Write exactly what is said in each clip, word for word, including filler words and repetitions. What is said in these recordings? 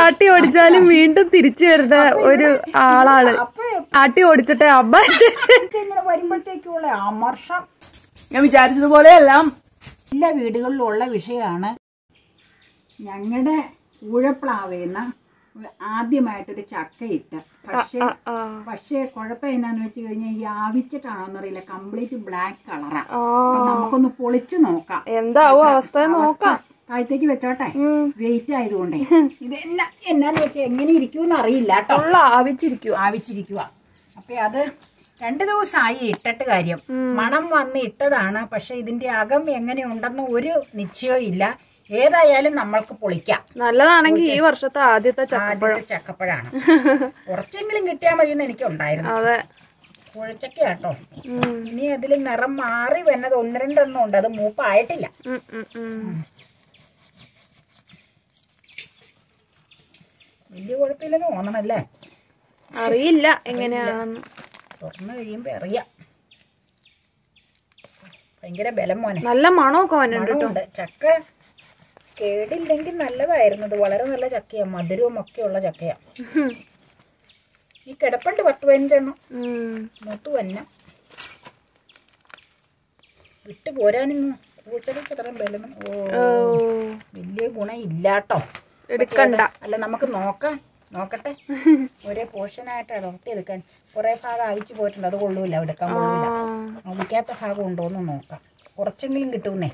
ആട്ടി ഓടിച്ചാലും വീണ്ടും തിരിച്ചു വരുന്ന ഒരു ആളാണ്. ആട്ടി ഓടിച്ചിട്ട് അമ്മ ഇങ്ങനെ വരുമ്പോഴത്തേക്കുള്ള അമർഷം ഞാൻ വിചാരിച്ചതുപോലെയെല്ലാം എല്ലാ വീടുകളിലുള്ള വിഷയമാണ്. ഞങ്ങളുടെ ഉഴപ്ലാവുന്ന ആദ്യമായിട്ടൊരു ചക്കയിട്ട്, പക്ഷേ പക്ഷേ കുഴപ്പം എന്നാന്ന് വെച്ച് കഴിഞ്ഞാൽ ഈ ആവിച്ചിട്ടാണോന്നറിയില്ല, കംപ്ലീറ്റ് ബ്ലാക്ക് കളറാ. നമുക്കൊന്ന് പൊളിച്ചു നോക്കാം, എന്താവും അവസ്ഥ നോക്കാം. താഴത്തേക്ക് വെച്ചോട്ടെ, വെയിറ്റ് ആയതുകൊണ്ടേ. ഇതെല്ലാം എന്നാന്ന് വെച്ചാൽ എങ്ങനെ ഇരിക്കുമെന്ന് അറിയില്ല കേട്ടോ. ആവിച്ചിരിക്കുക ആവിച്ചിരിക്കുക അപ്പൊ അത് രണ്ടു ദിവസമായി ഇട്ടിട്ട് കാര്യം മണം വന്ന് ഇട്ടതാണ്. പക്ഷെ ഇതിന്റെ അകം എങ്ങനെ ഉണ്ടെന്ന് ഒരു നിശ്ചയവും ഇല്ല. ഏതായാലും നമ്മൾക്ക് പൊളിക്കാം. നല്ലതാണെങ്കിൽ ഈ വർഷത്തെ ആദ്യത്തെ ചക്കപ്പഴമാണ്. കുറച്ചെങ്കിലും കിട്ടിയാൽ മതി എന്ന് എനിക്ക് ഉണ്ടായിരുന്നു. അതെ, കുഴച്ചക്കയാട്ടോ. ഇനി അതിൽ നിറം മാറി വന്നത് ഒന്ന് രണ്ടെണ്ണം ഉണ്ട്, അത് മൂപ്പായിട്ടില്ല. വലിയ കുഴപ്പമില്ലെന്ന് തോന്നണല്ലേ, അറിയില്ല എങ്ങനെയാണെന്ന്. തുറന്നു കഴിയുമ്പോ അറിയാം. ഭയങ്കര ബലം മോനെ, നല്ല മണമൊക്കെ വന്നിട്ടുണ്ട്. ചക്ക കേടില്ലെങ്കിൽ നല്ലതായിരുന്നത്. വളരെ നല്ല ചക്കയാ, മധുരവും ഒക്കെ ഉള്ള ചക്കയാ. ഈ കിടപ്പുണ്ട് പത്ത് പതിനഞ്ചെണ്ണം മൂത്തു വന്ന വിട്ടു പോരാനിന്ന് കൂട്ടതൊക്കെ അത്ര ബലം. ഓ, വലിയ ഗുണം ഇല്ലാട്ടോ. എടുക്കണ്ട, അല്ല നമുക്ക് നോക്കാം, നോക്കട്ടെ. ഒരേ പോർഷനായിട്ട് അടർത്തി എടുക്കാൻ കുറെ ഭാഗം അഴിച്ചു പോയിട്ടുണ്ട്, അത് കൊള്ളൂല, എടുക്കാൻ കൊള്ളൂല. അഴിക്കാത്ത ഭാഗം ഉണ്ടോന്ന് നോക്കാം, കുറച്ചെങ്കിലും കിട്ടുന്നേ.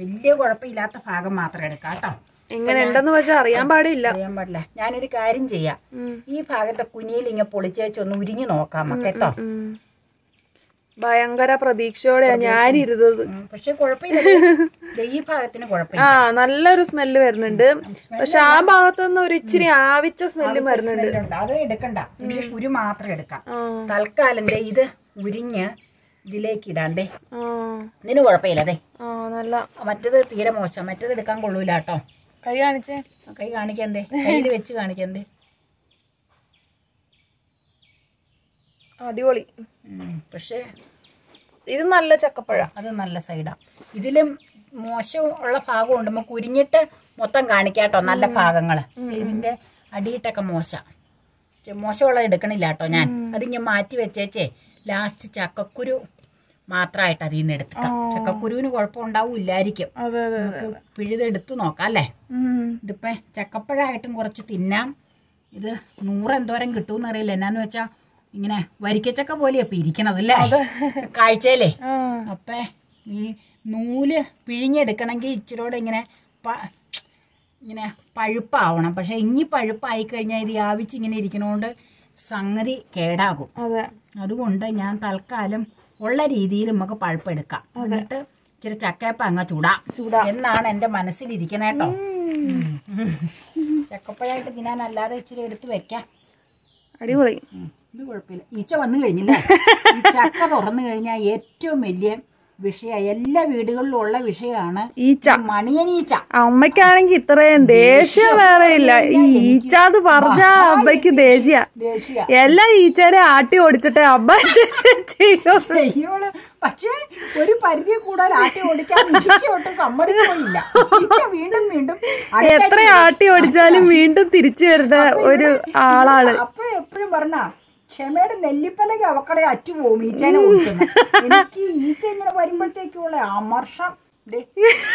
വലിയ കുഴപ്പമില്ലാത്ത ഭാഗം മാത്രം എടുക്കാം കേട്ടോ. എങ്ങനെ ഉണ്ടെന്ന് വെച്ചാൽ അറിയാൻ പാടില്ല, അറിയാൻ പാടില്ല. ഞാനൊരു കാര്യം ചെയ്യാം, ഈ ഭാഗത്തെ കുനിയിൽ ഇങ്ങനെ പൊളിച്ചൊന്ന് ഉരിഞ്ഞു നോക്കാം കേട്ടോ. ഭയങ്കര പ്രതീക്ഷയോടെയാണ് ഞാനിരുന്നത്, പക്ഷെ കുഴപ്പമില്ല. ഈ ഭാഗത്തിന് കുഴപ്പമില്ല, ആ നല്ലൊരു സ്മെല്ല് വരുന്നുണ്ട്. പക്ഷെ ആ ഭാഗത്തുനിന്ന് ഒരു ഇച്ചിരി ആവിച്ച സ്മെല്ല് വരുന്നുണ്ട്. അത് എടുക്കണ്ട, കുരു മാത്രം എടുക്കാം തൽക്കാലം. ഇത് ഉരിഞ്ഞ് ഇതിലേക്ക് ഇടാണ്ടേ, ഇതിന് കുഴപ്പമില്ല. അതെ, നല്ല മറ്റേത് തീരെ മോശം, മറ്റേത് എടുക്കാൻ കൊള്ളൂല കേട്ടോ. കൈ കാണിച്ചേ, കൈ കാണിക്കണ്ടേ, കയ്യിൽ വെച്ച് കാണിക്കണ്ടേ. അടിപൊളി. പക്ഷേ ഇത് നല്ല ചക്കപ്പഴ, അത് നല്ല സൈഡാ. ഇതിലും മോശം ഉള്ള ഭാഗമുണ്ട്, നമുക്ക് ഉരിഞ്ഞിട്ട് മൊത്തം കാണിക്കാട്ടോ നല്ല ഭാഗങ്ങള്. ഇതിന്റെ അടിയിട്ടൊക്കെ മോശം മോശമുള്ള എടുക്കണില്ല കേട്ടോ. ഞാൻ അത് ഞാൻ മാറ്റി വെച്ചേച്ചേ, ലാസ്റ്റ് ചക്കക്കുരു മാത്രമായിട്ട് അതിൽ നിന്ന് എടുക്കാം. ചക്കക്കുരുവിന് കുഴപ്പമുണ്ടാവില്ലായിരിക്കും, നമുക്ക് പിഴുതെടുത്ത് നോക്കാം അല്ലേ. ഇതിപ്പോ ചക്കപ്പഴായിട്ടും കുറച്ച് തിന്നാം. ഇത് നൂറെന്തോരം കിട്ടുമെന്ന് അറിയില്ല. എന്നാന്ന് വെച്ചാ ഇങ്ങനെ വരിക്കച്ചക്ക പോലെ അപ്പൊ ഇരിക്കണത് അല്ലേ കാഴ്ചയിലേ. അപ്പൊ ഈ നൂല് പിഴിഞ്ഞെടുക്കണമെങ്കിൽ ഇച്ചിരോടെ ഇങ്ങനെ ഇങ്ങനെ പഴുപ്പാവണം. പക്ഷെ ഇനി പഴുപ്പായി കഴിഞ്ഞാൽ ഇത് ആവിച്ചിങ്ങനെ ഇരിക്കണോണ്ട് സംഗതി കേടാകും. അതുകൊണ്ട് ഞാൻ തൽക്കാലം ഉള്ള രീതിയിൽ നമുക്ക് പഴുപ്പെടുക്കാം, എന്നിട്ട് ഇച്ചിരി ചക്കയപ്പ അങ്ങ് ചൂടാം ചൂടാം എന്നാണ് എന്റെ മനസ്സിലിരിക്കണേട്ടോ. ചക്കപ്പഴായിട്ട് തിന്നാനല്ലാതെ ഇച്ചിരി എടുത്ത് വെക്കാം. അടിപൊളി, ഇത് കുഴപ്പമില്ല. ഈച്ച വന്നു കഴിഞ്ഞില്ല, ഈ ചക്ക തുറന്നു കഴിഞ്ഞാൽ ഏറ്റവും വലിയ വിഷയ, എല്ലാ വീടുകളിലും ഉള്ള വിഷയമാണ് ഈച്ച. മണിയൻ ഈച്ച. അമ്മയ്ക്കാണെങ്കിൽ ഇത്രയും ദേഷ്യം വേറെ ഇല്ല. ഈ ഈച്ച എന്ന് പറഞ്ഞാ അമ്മയ്ക്ക് ദേഷ്യ ദേഷ്യ എല്ലാ ഈച്ചനെ ആട്ടി ഓടിച്ചിട്ടേ അമ്മ ചെയ്യുള്ളൂ. പക്ഷേ ഒരു പരിധി കൂടാൻ ആട്ടി ഓടിക്കാൻ ഈച്ചയോട്ട് സമ്മതിക്കില്ല. ഈച്ച വീണ്ടും വീണ്ടും എത്ര ആട്ടി ഓടിച്ചാലും വീണ്ടും തിരിച്ചു വരുന്ന ഒരു ആളാണ്. അപ്പൊ എപ്പോഴും പറഞ്ഞ ക്ഷമയുടെ നെല്ലിപ്പലക അവക്കടെ അറ്റു പോകും ഈച്ചേനെ ഓടിക്കുന്നത്. എനിക്ക് ഈച്ച ഇങ്ങനെ വരുമ്പോഴത്തേക്കുള്ള അമർഷം.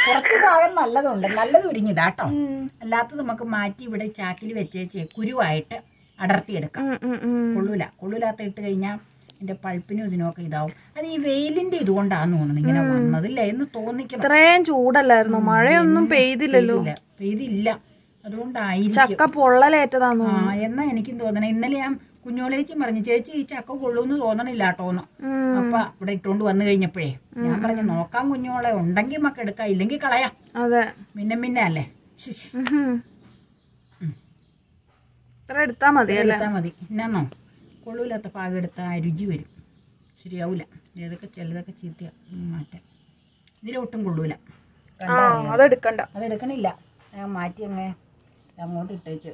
കുറച്ച് ഭാഗം നല്ലതുണ്ട്, നല്ലത് ഉരിഞ്ഞിടാട്ടോ. അല്ലാത്തത് നമുക്ക് മാറ്റി ഇവിടെ ചാക്കിൽ വെച്ചേച്ചേ കുരുവായിട്ട് അടർത്തിയെടുക്കാം. കൊള്ളൂല, കൊള്ളൂലാത്ത ഇട്ട് കഴിഞ്ഞാൽ എന്റെ പൾപ്പിനും ഇതിനൊക്കെ ഇതാവും. അത് ഈ വെയിലിന്റെ ഇതുകൊണ്ടാന്ന് തോന്നുന്നു ഇങ്ങനെ വന്നതില്ലേ എന്ന് തോന്നിക്കുന്നു. ഇത്രയും ചൂടല്ലായിരുന്നു, മഴയൊന്നും പെയ്തില്ലല്ലോ, പെയ്തില്ല, അതുകൊണ്ടായിരിക്കും ചക്ക പൊള്ളലേറ്റതാന്ന് തോന്നുന്നു എന്നാ എനിക്കും തോന്നണേ. ഇന്നലെ ഞാൻ കുഞ്ഞോളേച്ചി പറഞ്ഞു, ചേച്ചി ഈ ചക്ക കൊള്ളൂന്ന് തോന്നണില്ലാട്ടോന്ന്. അപ്പൊ ഇവിടെ ഇട്ടോണ്ട് വന്നു കഴിഞ്ഞപ്പോഴേ ഞാൻ പറഞ്ഞു നോക്കാം, കുഞ്ഞോളെ ഉണ്ടെങ്കിൽ മക്ക എടുക്കാം, ഇല്ലെങ്കിൽ കളയാം. അതെ, മിന്നെ മിന്നെ അല്ലേ, എടുത്താ മതി എടുത്താ മതി. എന്നാന്നോ കൊള്ളൂല്ലാത്ത പാകം എടുത്താൽ ആ രുചി വരും, ശരിയാവൂല. ഏതൊക്കെ ചിലതൊക്കെ ചീത്ത മാറ്റാം, ഇതിലൊട്ടും കൊള്ളൂല. അതെടുക്കണ്ട, അതെടുക്കണില്ല. മാറ്റി അങ്ങനെ അങ്ങോട്ട് ഇട്ടേച്ച്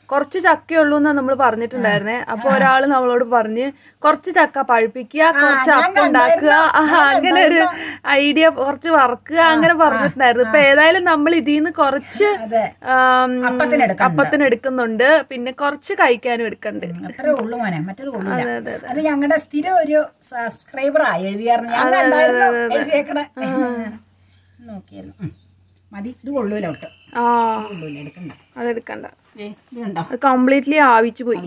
കുറച്ച് ചക്കയുള്ളൂ എന്നാ നമ്മൾ പറഞ്ഞിട്ടുണ്ടായിരുന്നേ. അപ്പൊ ഒരാൾ നമ്മളോട് പറഞ്ഞ് കുറച്ച് ചക്ക പഴുപ്പിക്കുക, കുറച്ച് അപ്പ ഉണ്ടാക്കുക, അങ്ങനെ ഒരു ഐഡിയ, കുറച്ച് വറുക്കുക, അങ്ങനെ പറഞ്ഞിട്ടുണ്ടായിരുന്നു. ഇപ്പൊ ഏതായാലും നമ്മൾ ഇതിന്ന് കുറച്ച് അപ്പത്തിന് എടുക്കുന്നുണ്ട്, പിന്നെ കുറച്ച് കഴിക്കാനും എടുക്കണ്ട്. അത്രേ ഉള്ളു മോനെ, മറ്റൊരു അത് ഞങ്ങളുടെ സ്ഥിരം ഒരു സബ്സ്ക്രൈബറാ എഴുതിയായിരുന്നു. മതി, ഇത് കൊള്ളൂല ഒട്ട്. ആ അതെടുക്കണ്ട, കംപ്ലീറ്റ്ലി ആവിച്ചു പോയി.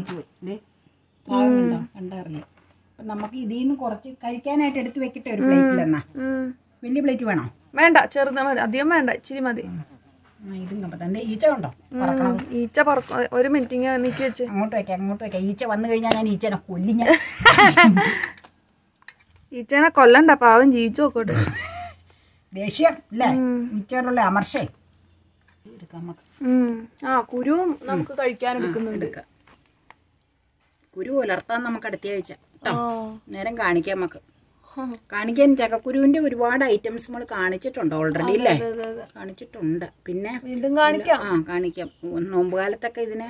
നമുക്ക് ഇതിന്ന് കുറച്ച് കഴിക്കാനായിട്ട് എടുത്ത് വെക്കട്ടെ ഒരു പ്ലേറ്റിൽ. എന്നാ വലിയ പ്ലേറ്റ് വേണോ? വേണ്ട, ചെറുതാ മതി, അധികം വേണ്ട, ഇച്ചിരി മതി. ഈച്ച ഉണ്ടോ? ഈച്ച പറക്കും. ഒരു മിനിറ്റ് നീക്കി വെച്ച് അങ്ങോട്ട് വെക്കാം, അങ്ങോട്ട് വെക്കാം. ഈച്ച വന്നു കഴിഞ്ഞാൽ ഞാൻ ഈച്ചനെ കൊല്ലിഞ്ഞ. ഈച്ചനെ കൊല്ലണ്ട, പാവം ജീവിച്ചു നോക്കോട്ടെ. ദേഷ്യം അല്ലേ ഈച്ചയിലുള്ള അമർഷേ. ആ കുരുവും നമുക്ക് കഴിക്കാൻ എടുക്കുന്നുണ്ട്. കുരു പുലർത്താൻ നമുക്ക് അടുത്ത ആഴ്ച നേരം കാണിക്കാം. നമുക്ക് കാണിക്കാൻ ചക്കക്കുരുവിന്റെ ഒരുപാട് ഐറ്റംസ് നമ്മൾ കാണിച്ചിട്ടുണ്ട് ഓൾറെഡി, ഇല്ലേ? കാണിച്ചിട്ടുണ്ട്. പിന്നെ വീണ്ടും കാണിക്കാം. ആ കാണിക്കാം. നോമ്പ് കാലത്തൊക്കെ ഇതിന്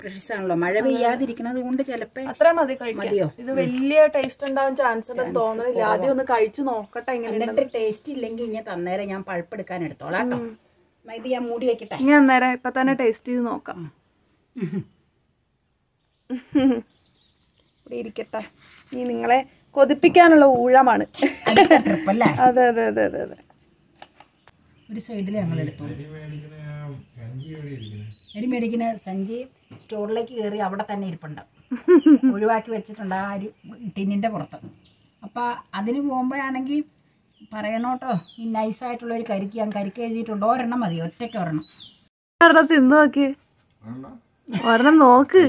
പ്രിഫറൻസ് ആണല്ലോ. മഴ പെയ്യാതിരിക്കുന്നത് കൊണ്ട് ചിലപ്പോ അത്ര മതി കഴിക്കാം. ഇത് വലിയ ടേസ്റ്റ് ഉണ്ടാവാൻ ചാൻസ് ഉണ്ടെന്ന് തോന്നുന്നില്ല. ആദ്യം ഒന്ന് കഴിച്ചു നോക്കട്ടെ. എന്നിട്ട് ടേസ്റ്റ് ഇല്ലെങ്കിൽ ഇനി തന്നേരം ഞാൻ പഴുപ്പെടുക്കാൻ എടുത്തോളാം കേട്ടോ. ഇത് ഞാൻ മൂടി വെക്കട്ടെ. ഞാൻ അന്നേരം ഇപ്പൊ തന്നെ ടേസ്റ്റ് ചെയ്ത് നോക്കാം. ഇവിടെ ഇരിക്കട്ടെ. ഇനി നിങ്ങളെ കൊതിപ്പിക്കാനുള്ള ഊഴമാണ്. അതെ അതെ അതെ അതെ അതെ. ഒരു സൈഡിൽ ഞങ്ങൾ എടുത്തോളൂ. അരി മേടിക്കുന്ന സഞ്ചി സ്റ്റോറിലേക്ക് കയറി അവിടെ തന്നെ ഇരിപ്പുണ്ട്. ഒഴിവാക്കി വെച്ചിട്ടുണ്ട് ആ ഒരു ടിന്നിന്റെ പുറത്ത്. അപ്പൊ അതിന് പോകുമ്പോഴാണെങ്കിൽ പറയണോട്ടോ, ഈ നൈസായിട്ടുള്ള ഒരു കരിക്ക്. ഞാൻ കരിക്ക് എഴുതിയിട്ടുണ്ട്. ഒരെണ്ണം മതി, ഒറ്റയ്ക്ക് ഒരെണ്ണം. ഒരെണ്ണം നോക്ക്.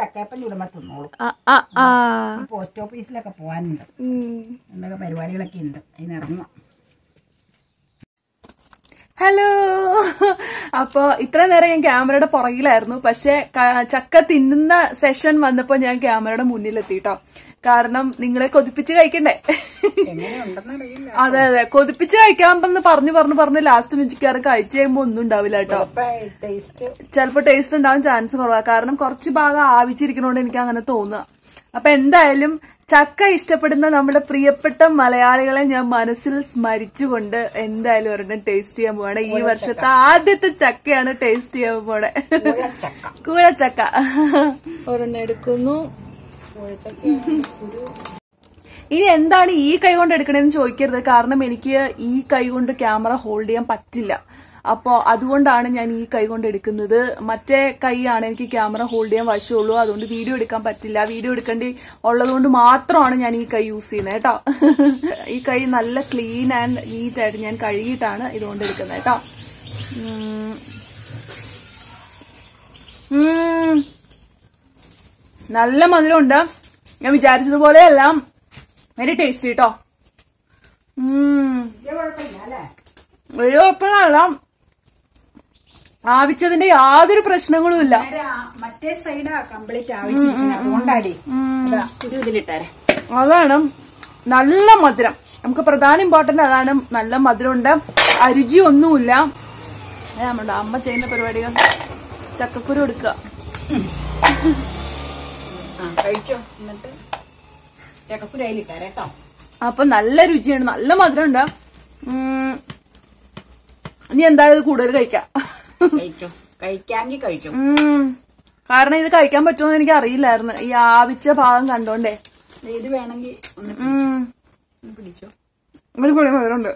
ചക്കയപ്പം ചുടുമ്പോ തിന്നോളും. പോസ്റ്റ് ഓഫീസിലൊക്കെ പോവാനുണ്ട്, എന്തൊക്കെ പരിപാടികളൊക്കെ ഉണ്ട്, അതിനിറങ്ങുക. ഹലോ, അപ്പോൾ ഇത്ര നേരം ഞാൻ ക്യാമറയുടെ പുറകിലായിരുന്നു. പക്ഷെ ചക്ക തിന്നുന്ന സെഷൻ വന്നപ്പോൾ ഞാൻ ക്യാമറയുടെ മുന്നിലെത്തിട്ടോ. കാരണം നിങ്ങളെ കൊതിപ്പിച്ച് കഴിക്കണ്ടേ. അതെ അതെ, കൊതിപ്പിച്ച് കഴിക്കാമെന്ന് പറഞ്ഞു പറഞ്ഞു പറഞ്ഞ് ലാസ്റ്റ് മിഞ്ചിക്കാറ് കഴിച്ചു കഴിയുമ്പോൾ ഒന്നും ഉണ്ടാവില്ല കേട്ടോ. ചിലപ്പോൾ ടേസ്റ്റ് ഉണ്ടാവാൻ ചാൻസ് കുറവാണ്. കാരണം കുറച്ച് ഭാഗം ആവിച്ചിരിക്കണോണ്ട് എനിക്ക് അങ്ങനെ തോന്നുക. അപ്പൊ എന്തായാലും ചക്ക ഇഷ്ടപ്പെടുന്ന നമ്മുടെ പ്രിയപ്പെട്ട മലയാളികളെ ഞാൻ മനസ്സിൽ സ്മരിച്ചുകൊണ്ട് എന്തായാലും ഒരെണ്ണം ടേസ്റ്റ് ചെയ്യാൻ പോവാണ്. ഈ വർഷത്തെ ആദ്യത്തെ ചക്കയാണ് ടേസ്റ്റ് ചെയ്യാൻ പോണേ, കൂഴച്ചക്ക. ഒരെണ്ണം എടുക്കുന്നു. ഇനി എന്താണ് ഈ കൈ കൊണ്ട് എടുക്കണേന്ന് ചോദിക്കരുത്. കാരണം എനിക്ക് ഈ കൈ കൊണ്ട് ക്യാമറ ഹോൾഡ് ചെയ്യാൻ പറ്റില്ല. അപ്പോൾ അതുകൊണ്ടാണ് ഞാൻ ഈ കൈ കൊണ്ട് എടുക്കുന്നത്. മറ്റേ കൈയാണ് എനിക്ക് ക്യാമറ ഹോൾഡ് ചെയ്യാൻ വശമുള്ളൂ. അതുകൊണ്ട് വീഡിയോ എടുക്കാൻ പറ്റില്ല. വീഡിയോ എടുക്കേണ്ടി ഉള്ളതുകൊണ്ട് മാത്രമാണ് ഞാൻ ഈ കൈ യൂസ് ചെയ്യുന്നത് കേട്ടോ. ഈ കൈ നല്ല ക്ലീൻ ആൻഡ് നീറ്റായിട്ട് ഞാൻ കഴുകിയിട്ടാണ് ഇതുകൊണ്ട് എടുക്കുന്നത് കേട്ടോ. നല്ല മധുരമുണ്ട്. ഞാൻ വിചാരിച്ചതുപോലെയല്ല, വെരി ടേസ്റ്റി കേട്ടോ. ഒരു കുഴപ്പമില്ല, ആവിച്ചതിന്റെ യാതൊരു പ്രശ്നങ്ങളും ഇല്ല. മറ്റേ സൈഡാ കംപ്ലീറ്റ് ആവിച്ചിരിക്കുന്നത്. അതാണ് നല്ല മധുരം. നമുക്ക് പ്രധാന ഇമ്പോർട്ടന്റ് അതാണ്. നല്ല മധുരമുണ്ട്, അരുചി ഒന്നുമില്ല. നമ്മുടെ അമ്മ ചെയ്യുന്ന പരിപാടികൾ. ചക്കക്കുരു എടുക്കുക, കഴിച്ചോ. എന്നിട്ട് ചക്കക്കുരു അതിലിട്ടാരേ കേട്ടോ. അപ്പൊ നല്ല രുചിയാണ്, നല്ല മധുരമുണ്ട്. ഇനി എന്തായാലും കൂടുതൽ കഴിക്കാം. കഴിക്കാമെങ്കിൽ കഴിച്ചു. കാരണം ഇത് കഴിക്കാൻ പറ്റുമെന്ന് എനിക്ക് അറിയില്ലായിരുന്നു ഈ ആവിച്ച ഭാഗം കണ്ടോണ്ടേ. ഇത് വേണമെങ്കിൽ പിടിച്ചോ. ഒരു കുളി മധുരമുണ്ട്.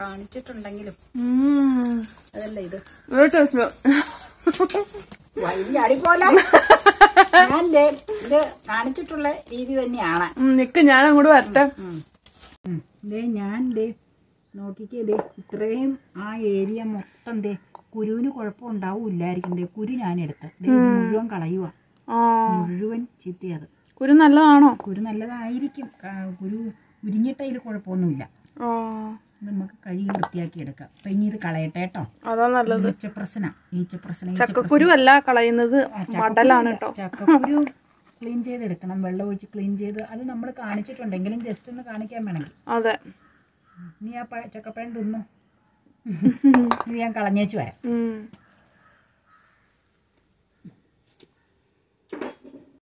കാണിച്ചിട്ടുണ്ടെങ്കിലും അതല്ല ഇത് വലിയ അടി പോലെ. ഇത് കാണിച്ചിട്ടുള്ള രീതി തന്നെയാണ്. നിക്ക്, ഞാൻ അങ്ങോട്ട് വരട്ടെ. ഞാൻ ദേ നോക്കിക്കേ. ദേ ഇത്രയും ആ ഏരിയ മൊത്തം ദേ കുരുവിന് കുഴപ്പം ഉണ്ടാവൂല്ലായിരിക്കും. ദേ കുരു ഞാനെടുത്ത് മുഴുവൻ കളയുക, മുഴുവൻ ചീത്തയത്. കുരു നല്ലതാണോ? കുരു നല്ലതായിരിക്കും. കുരു ഉരിഞ്ഞിട്ടതിൽ കുഴപ്പമൊന്നുമില്ല. നമുക്ക് കഴി വൃത്തിയാക്കി എടുക്കാം. അപ്പോൾ ഇനി ഇത് കളയട്ടെ കേട്ടോ. അതാ നല്ലത്. ഈച്ചപ്രശ്ന ഈച്ചപ്രശ്ന ചക്കക്കുരു അല്ല കളയുന്നത്, മടലാണ് കേട്ടോ. ചക്കക്കുരു ക്ലീൻ ചെയ്തെടുക്കണം, വെള്ളം ഒഴിച്ച് ക്ലീൻ ചെയ്ത്. അത് നമ്മൾ കാണിച്ചിട്ടുണ്ടെങ്കിലും ജസ്റ്റ് ഒന്ന് കാണിക്കാൻ വേണമെങ്കിൽ. അതെ, നീ ആ ചക്കപ്പഴം തിന്നു. ഇത് ഞാൻ കളഞ്ഞേച്ച് വരാം.